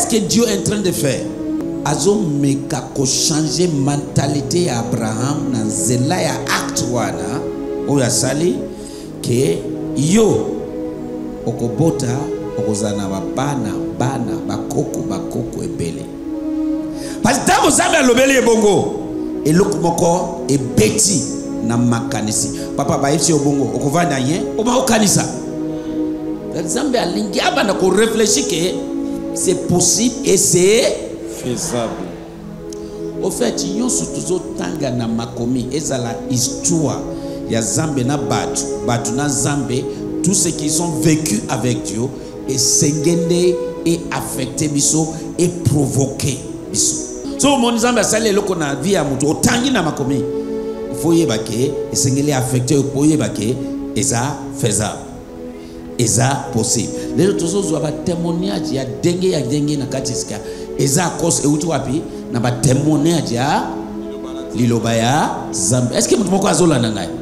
Qu'est-ce que Dieu est en train de faire? Azomeka ko changer mentalité ya Abraham na zela ya act wana oya sali ke yo okobota okozana bana bana bakoko bakoko ebele. Parce que vous avez lobele bongo et lokomoko e beti na makanisi papa baifsi obongo okovanda yen oba okanisa. Nzambe alingi abana ko réfléchir que c'est possible et c'est faisable. Au fait, il y a surtout tanga na makomi et ça la histoire. Il y a Zambé na batu, batu na Zambé, tout ce qu'ils ont vécu avec Dieu et s'engender et affecter biso et provoquer biso. So mon Zambé salé le qu'on a vie à muto tangi na makomi. Faut y baquer et s'engeler affecter pour y baquer et ça faisable. Et ça possible. Les autres choses doivent être témoignages. Il y a dengue na katiska. Eza cause et outu wapi na ba témoignage ya Lilobaya Zambé. Est-ce que mtu moko azola na ngai?